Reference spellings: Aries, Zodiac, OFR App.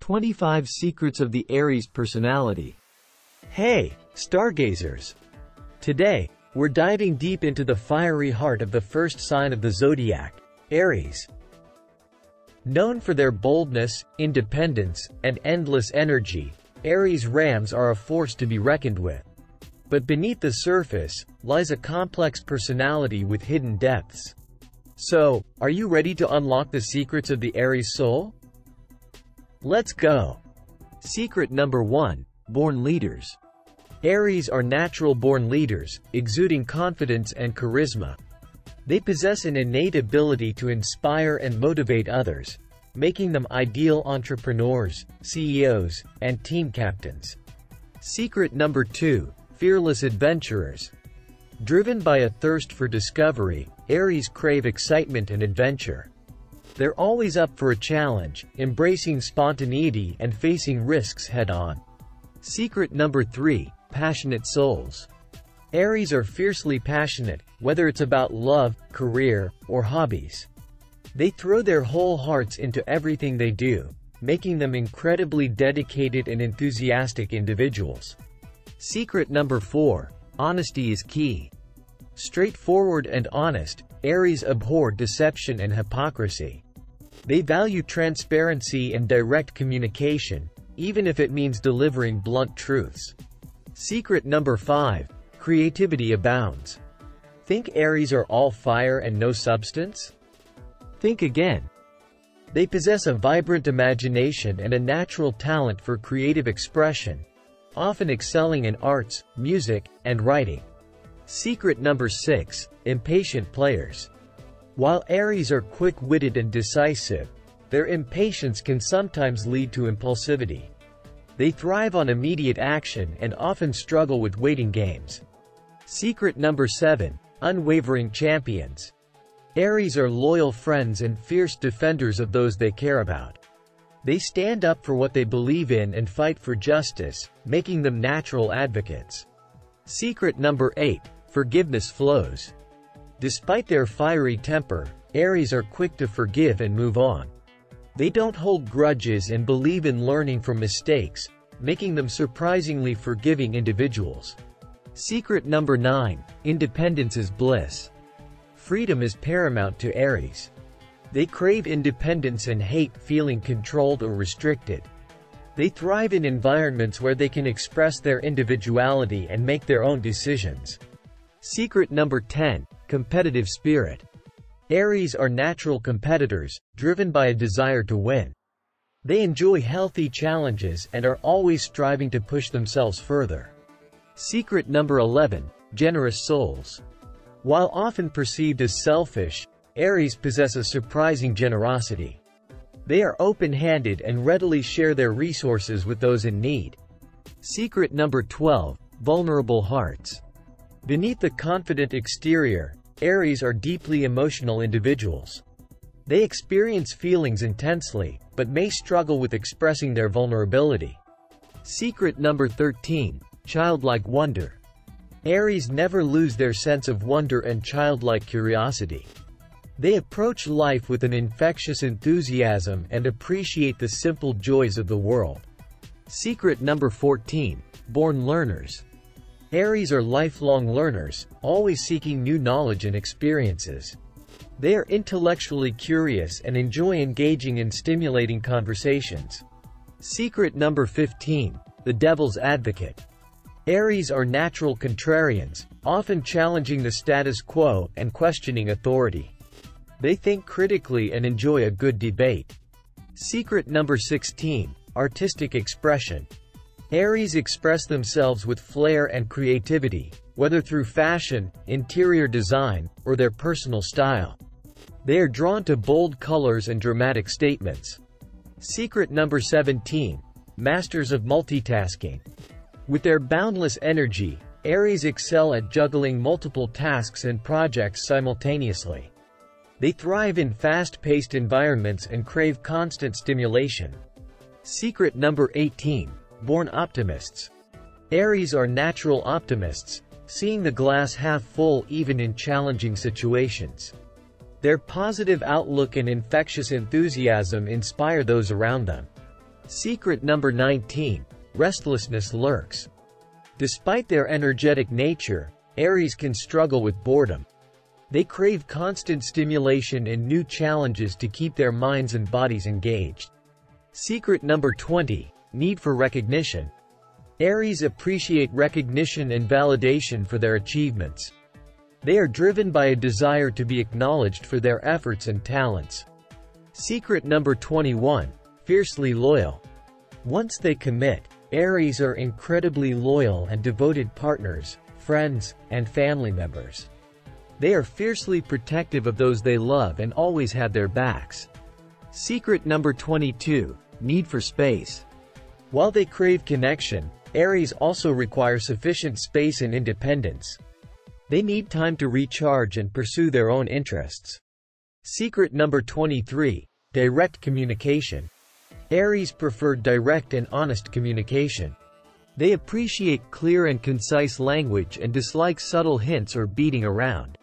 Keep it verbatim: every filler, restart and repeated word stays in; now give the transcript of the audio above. twenty-five Secrets of the Aries Personality. Hey, stargazers! Today, we're diving deep into the fiery heart of the first sign of the zodiac, Aries. Known for their boldness, independence, and endless energy, Aries Rams are a force to be reckoned with. But beneath the surface lies a complex personality with hidden depths. So, are you ready to unlock the secrets of the Aries soul? Let's go! Secret number one. Born Leaders. Aries are natural-born leaders, exuding confidence and charisma. They possess an innate ability to inspire and motivate others, making them ideal entrepreneurs, C E Os, and team captains. Secret number two. Fearless Adventurers. Driven by a thirst for discovery, Aries crave excitement and adventure. They're always up for a challenge, embracing spontaneity and facing risks head-on. Secret number three. Passionate Souls. Aries are fiercely passionate, whether it's about love, career, or hobbies. They throw their whole hearts into everything they do, making them incredibly dedicated and enthusiastic individuals. Secret number four. Honesty is Key. Straightforward and honest, Aries abhor deception and hypocrisy. They value transparency and direct communication, even if it means delivering blunt truths. Secret number five. Creativity Abounds. Think Aries are all fire and no substance? Think again. They possess a vibrant imagination and a natural talent for creative expression, often excelling in arts, music, and writing. Secret number six. Impatient Players. While Aries are quick-witted and decisive, their impatience can sometimes lead to impulsivity. They thrive on immediate action and often struggle with waiting games. Secret number seven. Unwavering Champions. Aries are loyal friends and fierce defenders of those they care about. They stand up for what they believe in and fight for justice, making them natural advocates. Secret number eight. Forgiveness Flows. Despite their fiery temper, Aries are quick to forgive and move on. They don't hold grudges and believe in learning from mistakes, making them surprisingly forgiving individuals. Secret number nine. Independence is Bliss. Freedom is paramount to Aries. They crave independence and hate feeling controlled or restricted. They thrive in environments where they can express their individuality and make their own decisions. Secret number ten. Competitive Spirit. Aries are natural competitors, driven by a desire to win. They enjoy healthy challenges and are always striving to push themselves further. Secret number eleven. Generous Souls. While often perceived as selfish, Aries possess a surprising generosity. They are open-handed and readily share their resources with those in need. Secret number twelve. Vulnerable Hearts. Beneath the confident exterior, Aries are deeply emotional individuals. They experience feelings intensely, but may struggle with expressing their vulnerability. Secret number thirteen. Childlike Wonder. Aries never lose their sense of wonder and childlike curiosity. They approach life with an infectious enthusiasm and appreciate the simple joys of the world. Secret number fourteen. Born Learners. Aries are lifelong learners, always seeking new knowledge and experiences. They are intellectually curious and enjoy engaging in stimulating conversations. Secret number fifteen. The Devil's Advocate. Aries are natural contrarians, often challenging the status quo and questioning authority. They think critically and enjoy a good debate. Secret number sixteen. Artistic Expression. Aries express themselves with flair and creativity, whether through fashion, interior design, or their personal style. They are drawn to bold colors and dramatic statements. Secret number seventeen. Masters of Multitasking. With their boundless energy, Aries excel at juggling multiple tasks and projects simultaneously. They thrive in fast-paced environments and crave constant stimulation. Secret number eighteen. Born Optimists. Aries are natural optimists, seeing the glass half full even in challenging situations. Their positive outlook and infectious enthusiasm inspire those around them. Secret number nineteen. Restlessness lurks. Despite their energetic nature, Aries can struggle with boredom. They crave constant stimulation and new challenges to keep their minds and bodies engaged. Secret number twenty. Need for recognition. Aries appreciate recognition and validation for their achievements. They are driven by a desire to be acknowledged for their efforts and talents. Secret number twenty-one. Fiercely loyal. Once they commit, Aries are incredibly loyal and devoted partners, friends, and family members. They are fiercely protective of those they love and always have their backs. Secret number twenty-two. Need for space. While they crave connection, Aries also require sufficient space and independence. They need time to recharge and pursue their own interests. Secret number twenty-three. Direct communication. Aries prefer direct and honest communication. They appreciate clear and concise language and dislike subtle hints or beating around.